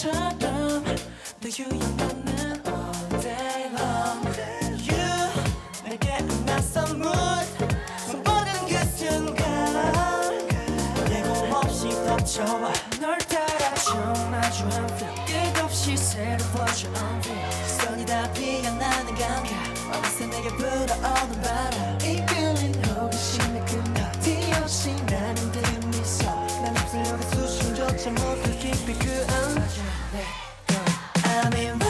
turned up. Do you 영원한 all day long? You 내게 안 낯선 문 손보는 그 순간 예고 없이 덮쳐와 널 따라줘 마주 안 flip 끝없이 새로워져 on real 손이 다 피어나는 감각 어느새 내게 불어오는 바람 이끌린 호기심에 끝나 띄없이 나는 듯한 미소 난 입술력의 수심조차 모두 깊이 그은 I'm in mood,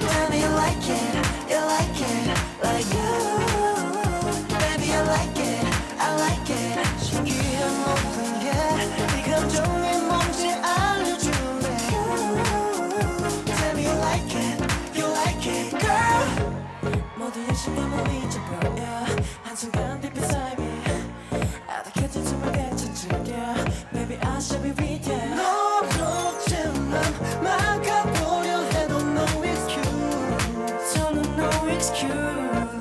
baby, you like it, you like it, like you. Baby, you like it, I like it. 신기한 모든 게 네 감정이 뭔지 알려줄래. Tell me you like it, you like it, girl. 모두의 신경을 잊어버려 한순간 빛빛 사이비 아득해진 숨을 깨쳐 즐겨. Baby, I should be with you. No, no, 지금 난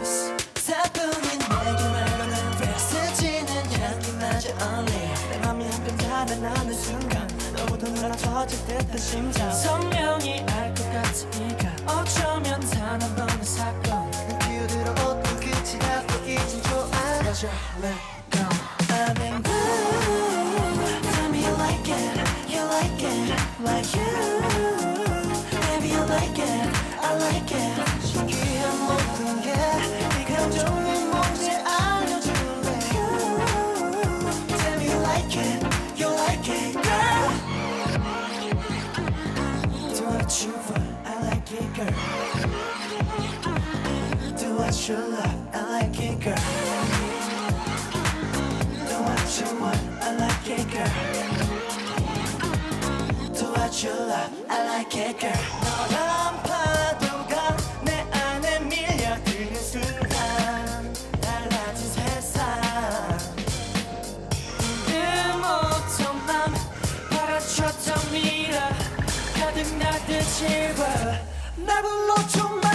excuse 사뿐히 내게 말만 한 배 스치는 향기마저 only 내 맘이 한편 달아나는 순간 너보다 나랑 터질 듯한 심장 선명히 알 것 같은 네가 어쩌면 단 한 번의 사건 눈 기울어 옷도 끝이 났고 이젠 좋아 let go I'm in blue tell me you like it you like it like you baby you like it I like it 신기한 모든 게 네 감정이 뭔지 알려줄래 Tell me you like it, girl Do what you want, I like it, girl Do what you love, I like it, girl Do what you want, I like it, girl Do what you love, I like it, girl 너란 파도가 순간 달라진 세상 눈물처럼 맘 바라쳤던 미라 가득 나듯이 와 날 불러줘